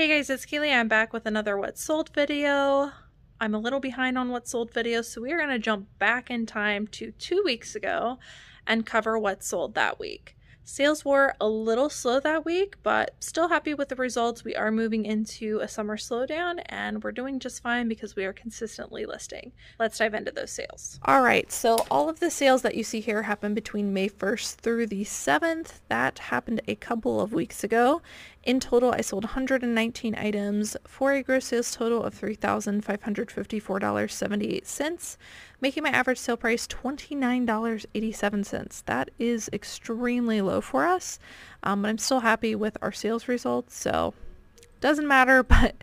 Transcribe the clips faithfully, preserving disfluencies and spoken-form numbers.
Hey guys, it's Keely. I'm back with another What Sold video. I'm a little behind on What Sold videos, so we're going to jump back in time to two weeks ago and cover what sold that week. Sales were a little slow that week, but still happy with the results. We are moving into a summer slowdown and we're doing just fine because we are consistently listing. Let's dive into those sales. All right, so all of the sales that you see here happened between May first through the seventh. That happened a couple of weeks ago. In total, I sold one hundred nineteen items for a gross sales total of three thousand five hundred fifty-four dollars and seventy-eight cents, making my average sale price twenty-nine dollars and eighty-seven cents. That is extremely low for us, um, but I'm still happy with our sales results, so doesn't matter, but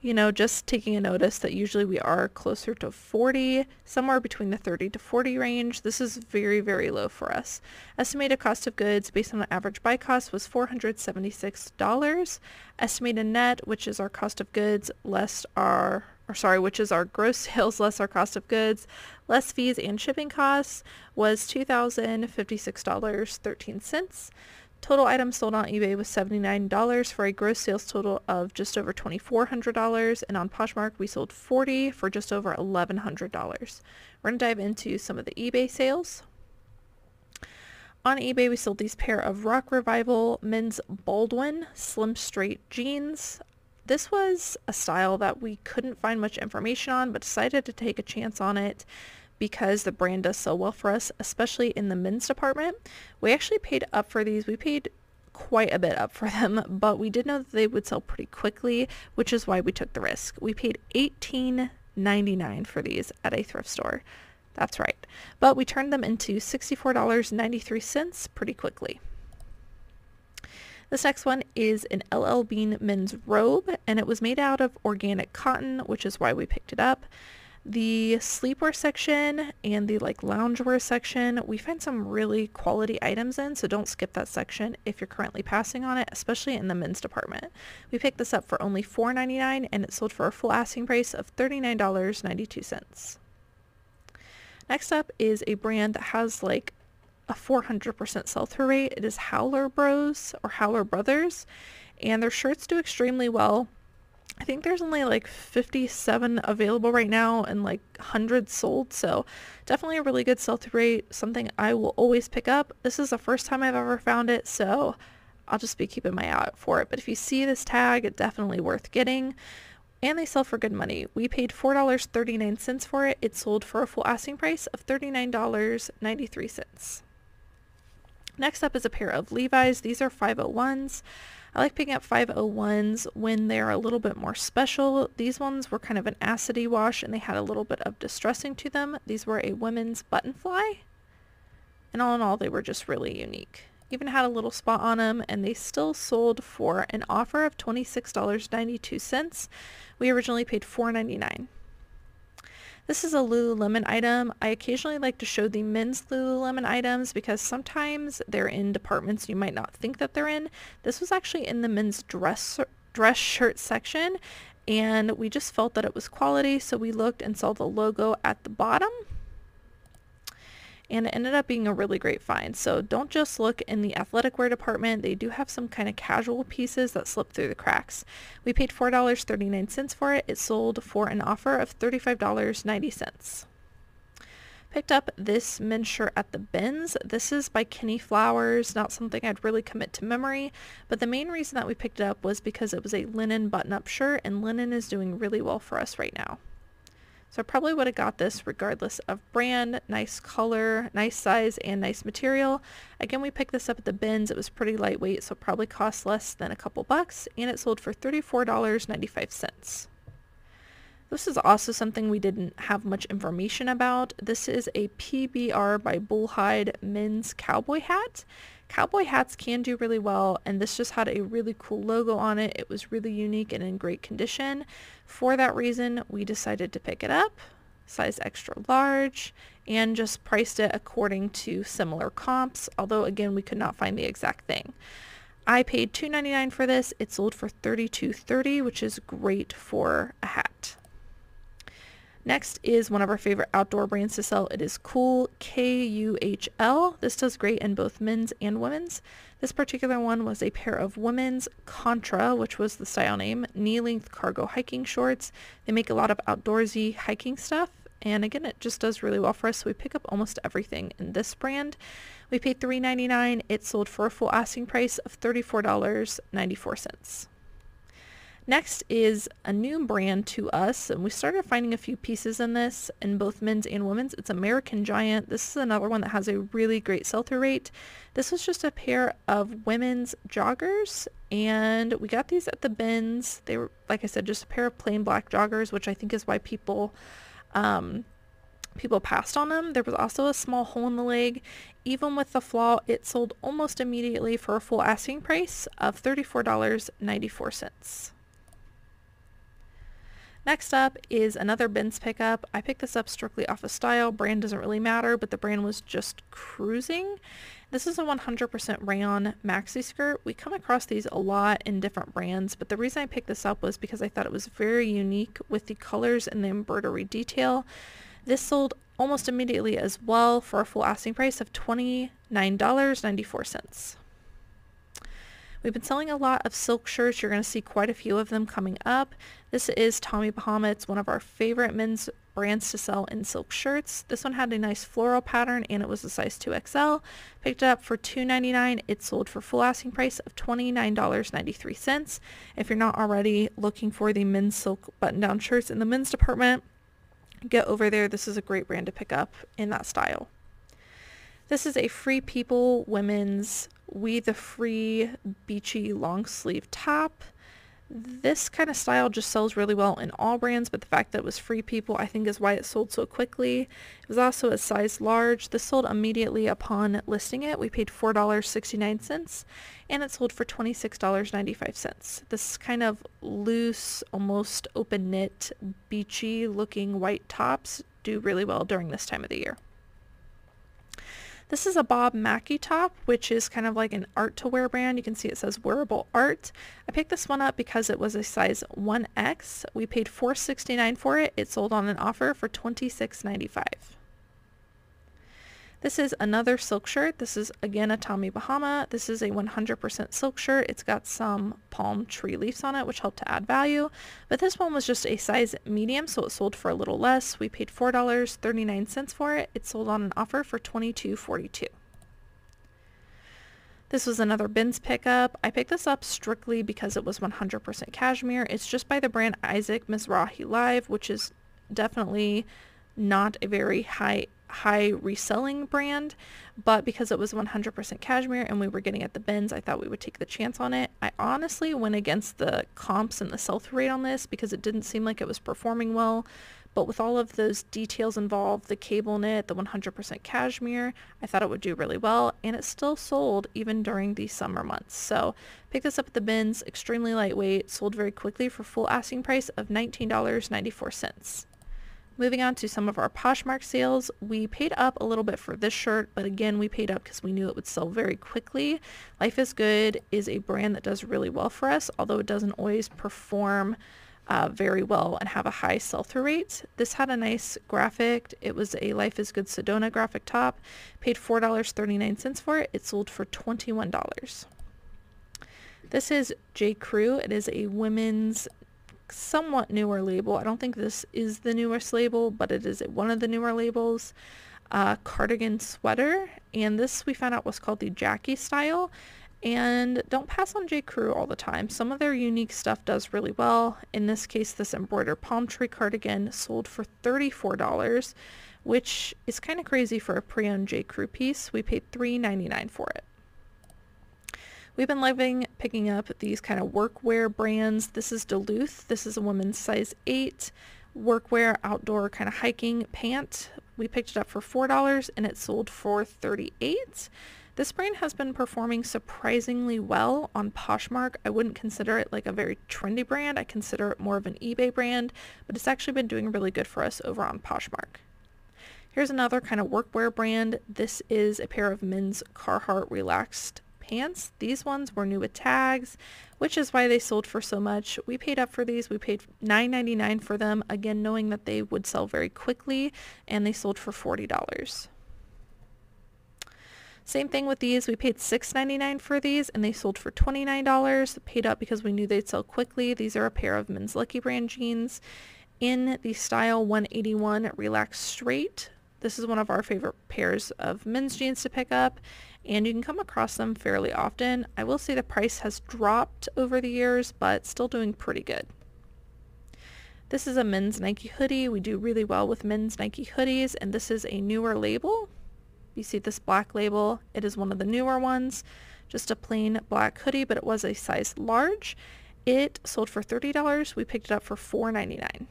you know, just taking a notice that usually we are closer to forty, somewhere between the thirty to forty range. This is very, very low for us. Estimated cost of goods based on the average buy cost was four hundred seventy-six dollars. Estimated net, which is our cost of goods less our, or sorry, which is our gross sales less our cost of goods, less fees and shipping costs, was two thousand fifty-six dollars and thirteen cents. Total items sold on eBay was seventy-nine dollars for a gross sales total of just over twenty-four hundred dollars, and on Poshmark we sold forty for just over eleven hundred dollars. We're going to dive into some of the eBay sales. On eBay we sold these pair of Rock Revival Men's Baldwin Slim Straight Jeans. This was a style that we couldn't find much information on, but decided to take a chance on it because the brand does so well for us, especially in the men's department. We actually paid up for these. We paid quite a bit up for them, but we did know that they would sell pretty quickly, which is why we took the risk. We paid eighteen ninety-nine for these at a thrift store. That's right. But we turned them into sixty-four dollars and ninety-three cents pretty quickly. This next one is an L L Bean men's robe, and it was made out of organic cotton, which is why we picked it up. The sleepwear section and the like loungewear section, we find some really quality items in, so don't skip that section if you're currently passing on it, especially in the men's department. We picked this up for only four ninety-nine, and it sold for a full asking price of thirty-nine dollars and ninety-two cents. Next up is a brand that has like a four hundred percent sell-through rate. It is Howler Bros or Howler Brothers, and their shirts do extremely well. I think there's only like fifty-seven available right now and like hundreds sold, so definitely a really good sell-through rate, something I will always pick up. This is the first time I've ever found it, so I'll just be keeping my eye out for it. But if you see this tag, it's definitely worth getting, and they sell for good money. We paid four dollars and thirty-nine cents for it. It sold for a full asking price of thirty-nine dollars and ninety-three cents. Next up is a pair of Levi's. These are five oh ones. I like picking up five oh ones when they're a little bit more special. These ones were kind of an acidy wash and they had a little bit of distressing to them. These were a women's button fly, and all in all they were just really unique. Even had a little spot on them, and they still sold for an offer of twenty-six dollars and ninety-two cents. We originally paid four ninety-nine. This is a Lululemon item. I occasionally like to show the men's Lululemon items because sometimes they're in departments you might not think that they're in. This was actually in the men's dress dress shirt section, and we just felt that it was quality, so we looked and saw the logo at the bottom, and it ended up being a really great find. So don't just look in the athletic wear department. They do have some kind of casual pieces that slip through the cracks. We paid four dollars and thirty-nine cents for it. It sold for an offer of thirty-five dollars and ninety cents. Picked up this men's shirt at the bins. This is by Kenny Flowers, not something I'd really commit to memory, but the main reason that we picked it up was because it was a linen button-up shirt, and linen is doing really well for us right now. So I probably would have got this regardless of brand. Nice color, nice size, and nice material. Again, we picked this up at the bins. It was pretty lightweight, so it probably cost less than a couple bucks, and it sold for thirty-four dollars and ninety-five cents. This is also something we didn't have much information about. This is a P B R by Bullhide men's cowboy hat. Cowboy hats can do really well, and this just had a really cool logo on it. It was really unique and in great condition. For that reason, we decided to pick it up, size extra large, and just priced it according to similar comps, although again, we could not find the exact thing. I paid two ninety-nine for this. It sold for thirty-two thirty, which is great for a hat. Next is one of our favorite outdoor brands to sell. It is Kuhl, K U H L. This does great in both men's and women's. This particular one was a pair of women's Contra, which was the style name, knee-length cargo hiking shorts. They make a lot of outdoorsy hiking stuff. And again, it just does really well for us. So we pick up almost everything in this brand. We paid three ninety-nine. It sold for a full asking price of thirty-four ninety-four. Next is a new brand to us, and we started finding a few pieces in this in both men's and women's. It's American Giant. This is another one that has a really great sell-through rate. This was just a pair of women's joggers, and we got these at the bins. They were, like I said, just a pair of plain black joggers, which I think is why people... Um, people passed on them. There was also a small hole in the leg. Even with the flaw, it sold almost immediately for a full asking price of thirty-four ninety-four. Next up is another bins pickup. I picked this up strictly off of style. Brand doesn't really matter, but the brand was just cruising. This is a one hundred percent rayon maxi skirt. We come across these a lot in different brands, but the reason I picked this up was because I thought it was very unique with the colors and the embroidery detail. This sold almost immediately as well for a full asking price of twenty-nine ninety-four. We've been selling a lot of silk shirts. You're going to see quite a few of them coming up. This is Tommy Bahama. It's one of our favorite men's brands to sell in silk shirts. This one had a nice floral pattern, and it was a size two X L. Picked it up for two ninety-nine. It sold for full asking price of twenty-nine ninety-three. If you're not already looking for the men's silk button-down shirts in the men's department, get over there. This is a great brand to pick up in that style. This is a Free People women's We the Free beachy long sleeve top. This kind of style just sells really well in all brands, but the fact that it was Free People, I think, is why it sold so quickly. It was also a size large. This sold immediately upon listing it. We paid four sixty-nine, and it sold for twenty-six ninety-five. This kind of loose, almost open knit, beachy looking white tops do really well during this time of the year. This is a Bob Mackie top, which is kind of like an art to wear brand. You can see it says wearable art. I picked this one up because it was a size one X. We paid four sixty-nine for it. It sold on an offer for twenty-six ninety-five. This is another silk shirt. This is again a Tommy Bahama. This is a one hundred percent silk shirt. It's got some palm tree leaves on it, which helped to add value. But this one was just a size medium, so it sold for a little less. We paid four thirty-nine for it. It sold on an offer for twenty-two forty-two. This was another bins pickup. I picked this up strictly because it was one hundred percent cashmere. It's just by the brand Isaac Mizrahi Live, which is definitely not a very high high reselling brand, but because it was one hundred percent cashmere and we were getting at the bins, I thought we would take the chance on it. I honestly went against the comps and the sell-through rate on this because it didn't seem like it was performing well, but with all of those details involved, the cable knit, the one hundred percent cashmere, I thought it would do really well, and it still sold even during the summer months. So pick this up at the bins, extremely lightweight, sold very quickly for full asking price of nineteen ninety-four. Moving on to some of our Poshmark sales, we paid up a little bit for this shirt, but again, we paid up because we knew it would sell very quickly. Life is Good is a brand that does really well for us, although it doesn't always perform uh, very well and have a high sell-through rate. This had a nice graphic. It was a Life is Good Sedona graphic top. Paid four thirty-nine for it. It sold for twenty-one dollars. This is J. Crew. It is a women's somewhat newer label. I don't think this is the newest label, but it is one of the newer labels. Uh, cardigan sweater, and this we found out was called the Jackie style. And don't pass on J. Crew all the time. Some of their unique stuff does really well. In this case, this embroidered palm tree cardigan sold for thirty-four dollars, which is kind of crazy for a pre-owned J. Crew piece. We paid three ninety-nine for it. We've been loving picking up these kind of workwear brands. This is Duluth. This is a woman's size eight workwear outdoor kind of hiking pant. We picked it up for four dollars and it sold for thirty-eight dollars. This brand has been performing surprisingly well on Poshmark. I wouldn't consider it like a very trendy brand. I consider it more of an eBay brand, but it's actually been doing really good for us over on Poshmark. Here's another kind of workwear brand. This is a pair of men's Carhartt relaxed pants. These ones were new with tags, which is why they sold for so much. We paid up for these. We paid nine ninety-nine for them, again, knowing that they would sell very quickly, and they sold for forty dollars. Same thing with these. We paid six ninety-nine for these, and they sold for twenty-nine dollars. Paid up because we knew they'd sell quickly. These are a pair of men's Lucky Brand jeans in the style one eighty-one Relaxed Straight. This is one of our favorite pairs of men's jeans to pick up, and you can come across them fairly often. I will say the price has dropped over the years, but still doing pretty good. This is a men's Nike hoodie. We do really well with men's Nike hoodies, and this is a newer label. You see this black label. It is one of the newer ones. Just a plain black hoodie, but it was a size large. It sold for thirty dollars. We picked it up for four ninety-nine.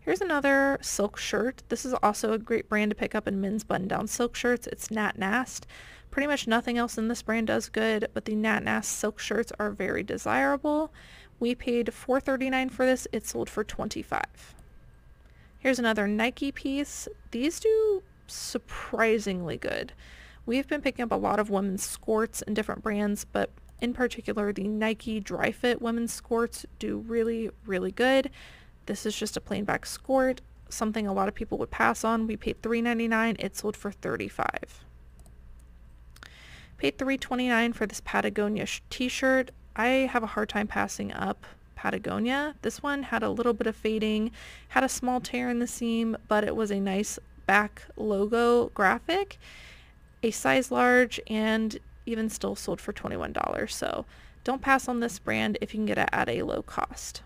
Here's another silk shirt. This is also a great brand to pick up in men's button-down silk shirts. It's Nat Nast. Pretty much nothing else in this brand does good, but the Nat Nast silk shirts are very desirable. We paid four thirty-nine for this. It sold for twenty-five dollars. Here's another Nike piece. These do surprisingly good. We've been picking up a lot of women's skirts in different brands, but in particular, the Nike Dry Fit women's skirts do really, really good. This is just a plain black skirt, something a lot of people would pass on. We paid three ninety-nine. It sold for thirty-five dollars. Paid three twenty-nine for this Patagonia t-shirt. I have a hard time passing up Patagonia. This one had a little bit of fading, had a small tear in the seam, but it was a nice back logo graphic, a size large, and even still sold for twenty-one dollars. So don't pass on this brand if you can get it at a low cost.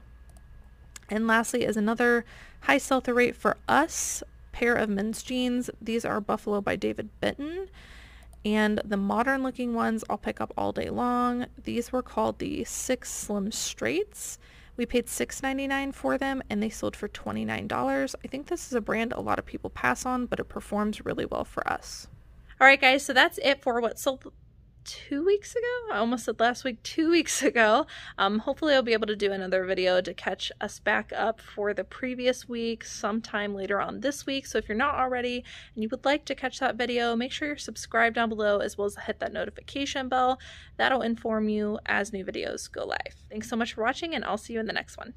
And lastly is another high sell-through rate for us pair of men's jeans. These are Buffalo by David Bitton, and the modern looking ones I'll pick up all day long. These were called the Six Slim Straights. We paid six ninety-nine for them, and they sold for twenty-nine dollars. I think this is a brand a lot of people pass on, but it performs really well for us. All right, guys, so that's it for what sold two weeks ago. I almost said last week, two weeks ago. Um, hopefully I'll be able to do another video to catch us back up for the previous week sometime later on this week. So if you're not already and you would like to catch that video, make sure you're subscribed down below, as well as hit that notification bell. That'll inform you as new videos go live. Thanks so much for watching, and I'll see you in the next one.